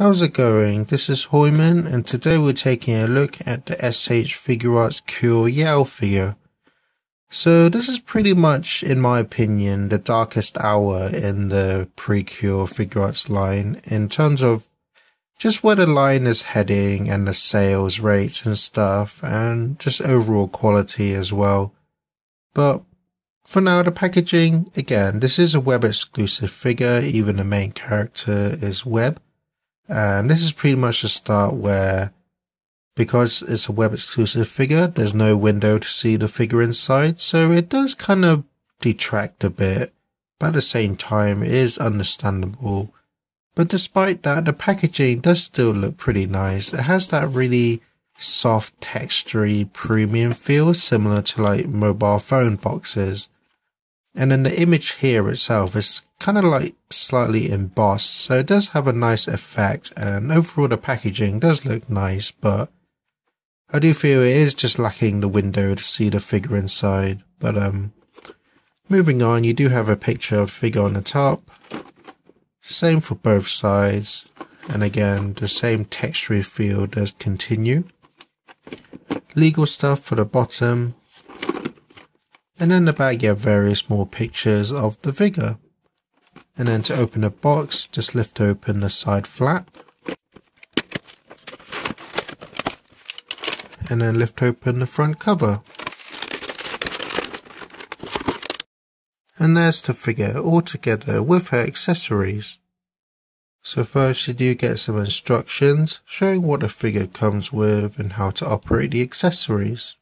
How's it going? This is Hoiman, and today we're taking a look at the SH Figuarts Cure Yell figure. So this is pretty much, in my opinion, the darkest hour in the Pre-Cure Figuarts line in terms of just where the line is heading and the sales rates and stuff, and just overall quality as well. But for now, the packaging, again, this is a web exclusive figure, even the main character is web. And this is pretty much the start where, because it's a web exclusive figure, there's no window to see the figure inside. So it does kind of detract a bit, but at the same time it is understandable. But despite that, the packaging does still look pretty nice. It has that really soft, textury, premium feel, similar to like mobile phone boxes. And then the image here itself is kind of like slightly embossed, so it does have a nice effect, and overall the packaging does look nice, but I do feel it is just lacking the window to see the figure inside. But moving on, you do have a picture of the figure on the top, same for both sides, and again the same texture feel does continue. Legal stuff for the bottom. And then in the back you have various more pictures of the figure. And then to open the box, just lift open the side flap. And then lift open the front cover. And there's the figure all together with her accessories. So first you do get some instructions showing what the figure comes with and how to operate the accessories.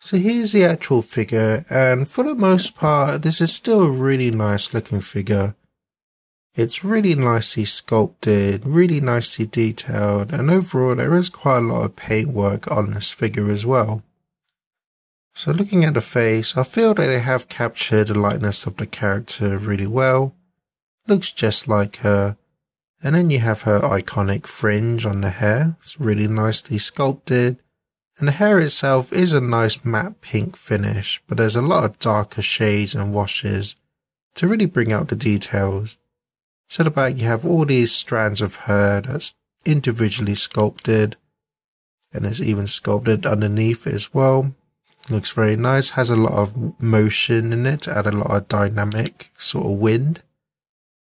So here's the actual figure, and for the most part this is still a really nice looking figure. It's really nicely sculpted, really nicely detailed, and overall there is quite a lot of paintwork on this figure as well. So looking at the face, I feel that they have captured the likeness of the character really well. Looks just like her. And then you have her iconic fringe on the hair. It's really nicely sculpted. And the hair itself is a nice matte pink finish, but there's a lot of darker shades and washes to really bring out the details. So at the back you have all these strands of hair that's individually sculpted, and it's even sculpted underneath as well. Looks very nice, has a lot of motion in it to add a lot of dynamic sort of wind.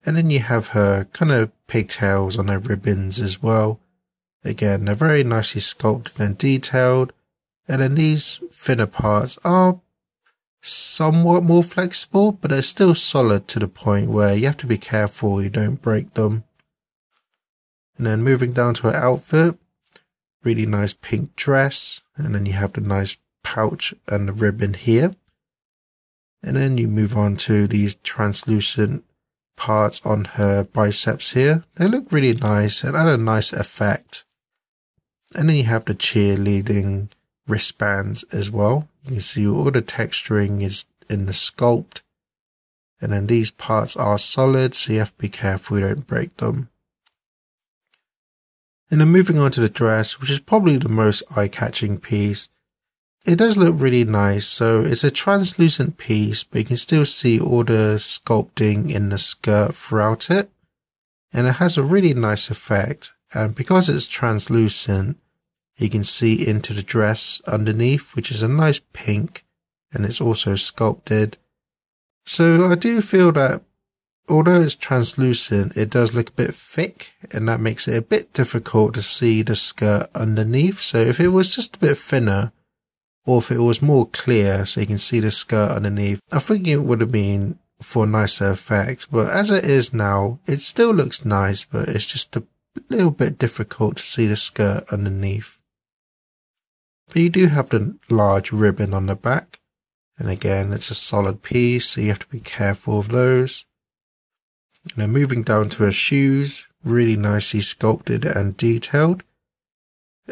And then you have her kind of pigtails on her ribbons as well. Again, they're very nicely sculpted and detailed, and then these thinner parts are somewhat more flexible, but they're still solid to the point where you have to be careful you don't break them. And then moving down to her outfit, really nice pink dress, and then you have the nice pouch and the ribbon here. And then you move on to these translucent parts on her biceps here. They look really nice and add a nice effect. And then you have the cheerleading wristbands as well. You can see all the texturing is in the sculpt. And then these parts are solid, so you have to be careful you don't break them. And then moving on to the dress, which is probably the most eye-catching piece. It does look really nice, so it's a translucent piece, but you can still see all the sculpting in the skirt throughout it. And it has a really nice effect. And because it's translucent, you can see into the dress underneath, which is a nice pink, and it's also sculpted. So I do feel that although it's translucent, it does look a bit thick, and that makes it a bit difficult to see the skirt underneath. So if it was just a bit thinner, or if it was more clear so you can see the skirt underneath, I think it would have been for a nicer effect. But as it is now, it still looks nice, but it's just a little bit difficult to see the skirt underneath. But you do have the large ribbon on the back, and again it's a solid piece, so you have to be careful of those. And then moving down to her shoes, really nicely sculpted and detailed,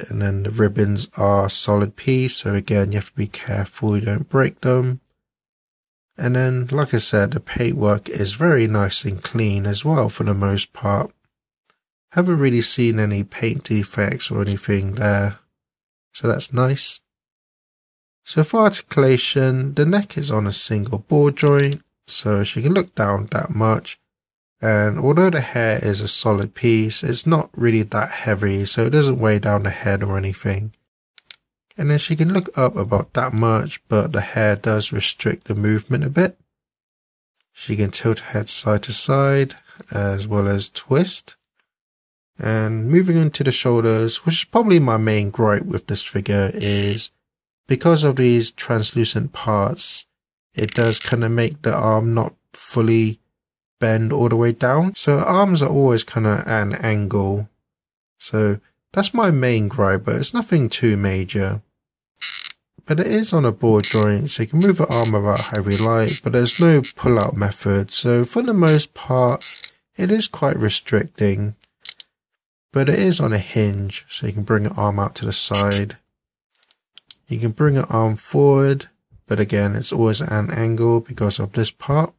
and then the ribbons are a solid piece, so again you have to be careful you don't break them. And then, like I said, the paintwork is very nice and clean as well for the most part. Haven't really seen any paint defects or anything there, so that's nice. So for articulation, the neck is on a single ball joint, so she can look down that much. And although the hair is a solid piece, it's not really that heavy, so it doesn't weigh down the head or anything. And then she can look up about that much, but the hair does restrict the movement a bit. She can tilt her head side to side, as well as twist. And moving into the shoulders, which is probably my main gripe with this figure, is because of these translucent parts, it does kind of make the arm not fully bend all the way down. So arms are always kind of at an angle. So that's my main gripe, but it's nothing too major. But it is on a ball joint, so you can move the arm about how we like, but there's no pull-out method. So for the most part, it is quite restricting. But it is on a hinge, so you can bring an arm out to the side. You can bring an arm forward, but again, it's always at an angle because of this part.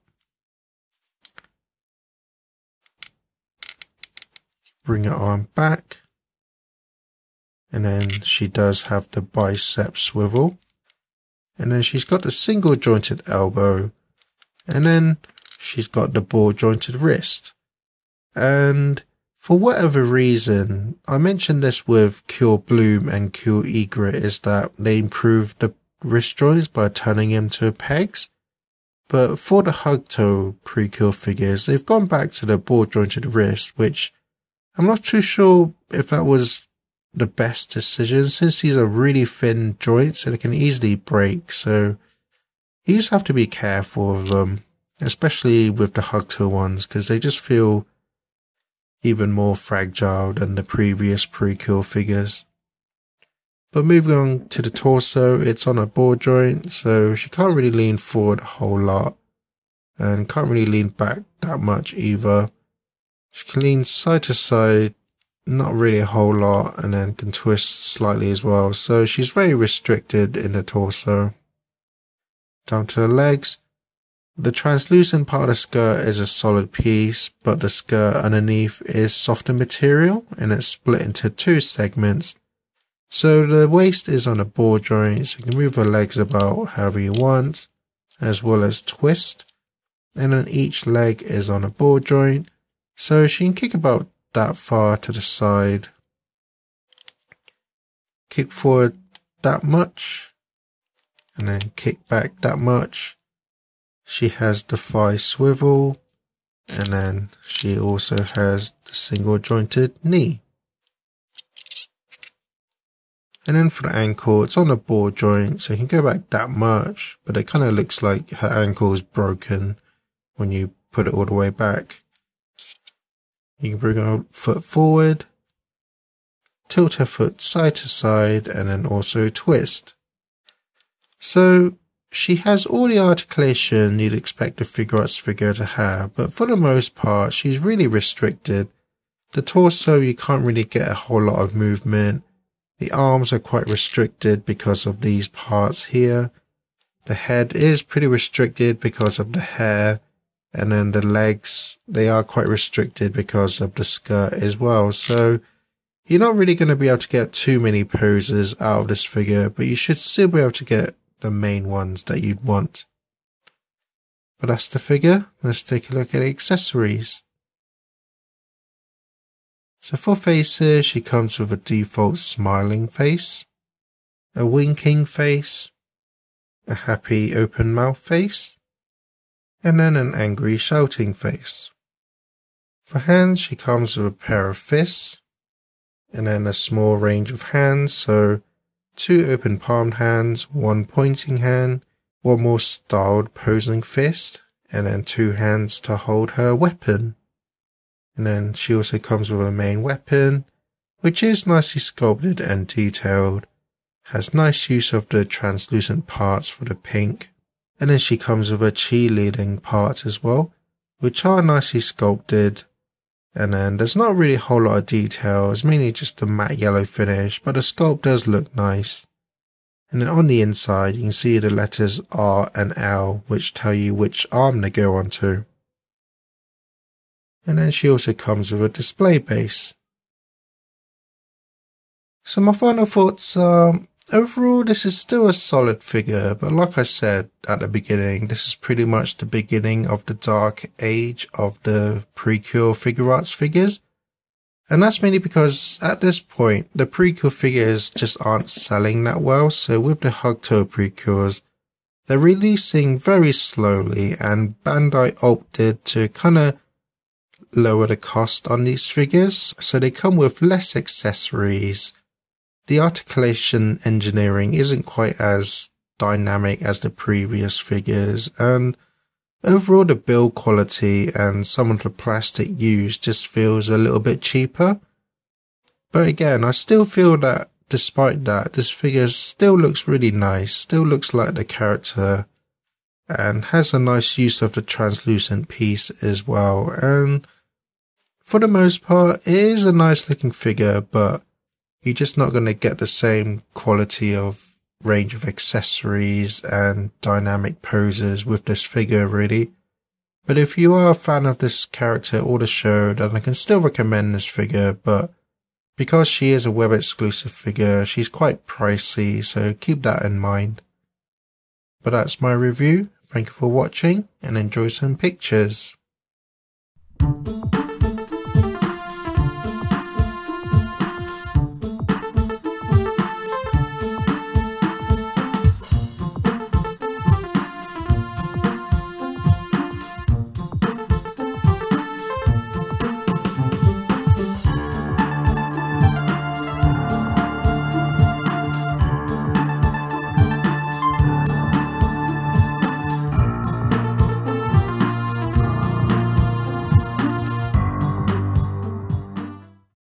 Bring her arm back. And then she does have the bicep swivel. And then she's got the single jointed elbow. And then she's got the ball jointed wrist. And for whatever reason, I mentioned this with Cure Bloom and Cure Egret, is that they improved the wrist joints by turning them to pegs. But for the Hugtto Pre-Cure figures, they've gone back to the ball jointed wrist, which I'm not too sure if that was the best decision, since these are really thin joints, so they can easily break. So you just have to be careful of them, especially with the Hugtto ones, because they just feel even more fragile than the previous Pre-Cure figures. But moving on to the torso, it's on a ball joint, so she can't really lean forward a whole lot, and can't really lean back that much either. She can lean side to side, not really a whole lot, and then can twist slightly as well. So she's very restricted in the torso. Down to the legs. The translucent part of the skirt is a solid piece, but the skirt underneath is softer material, and it's split into two segments. So the waist is on a ball joint, so you can move her legs about however you want, as well as twist. And then each leg is on a ball joint, so she can kick about that far to the side, kick forward that much, and then kick back that much. She has the thigh swivel, and then she also has the single jointed knee. And then for the ankle, it's on a ball joint, so you can go back that much, but it kind of looks like her ankle is broken when you put it all the way back. You can bring her foot forward, tilt her foot side to side, and then also twist. So she has all the articulation you'd expect a Figuarts figure to have, but for the most part, she's really restricted. The torso, you can't really get a whole lot of movement. The arms are quite restricted because of these parts here. The head is pretty restricted because of the hair. And then the legs, they are quite restricted because of the skirt as well. So you're not really going to be able to get too many poses out of this figure, but you should still be able to get the main ones that you'd want. But that's the figure. Let's take a look at the accessories. So for faces, she comes with a default smiling face, a winking face, a happy open mouth face, and then an angry shouting face. For hands, she comes with a pair of fists, and then a small range of hands, so 2 open palmed hands, 1 pointing hand, 1 more styled posing fist, and then 2 hands to hold her weapon. And then she also comes with a main weapon, which is nicely sculpted and detailed, has nice use of the translucent parts for the pink. And then she comes with her cheerleading parts as well, which are nicely sculpted. And then there's not really a whole lot of details, mainly just the matte yellow finish, but the sculpt does look nice. And then on the inside, you can see the letters R and L, which tell you which arm they go onto. And then she also comes with a display base. So my final thoughts are, overall, this is still a solid figure, but like I said at the beginning, this is pretty much the beginning of the dark age of the Pre-Cure Figuarts figures. And that's mainly because at this point, the Pre-Cure figures just aren't selling that well, so with the Hugtto Pre-Cures, they're releasing very slowly, and Bandai opted to kind of lower the cost on these figures, so they come with less accessories. The articulation engineering isn't quite as dynamic as the previous figures, and overall the build quality and some of the plastic used just feels a little bit cheaper. But again, I still feel that despite that, this figure still looks really nice, still looks like the character, and has a nice use of the translucent piece as well. And for the most part, it is a nice looking figure, but you're just not going to get the same quality of range of accessories and dynamic poses with this figure really. But if you are a fan of this character or the show, then I can still recommend this figure, but because she is a web exclusive figure, she's quite pricey, so keep that in mind. But that's my review. Thank you for watching and enjoy some pictures.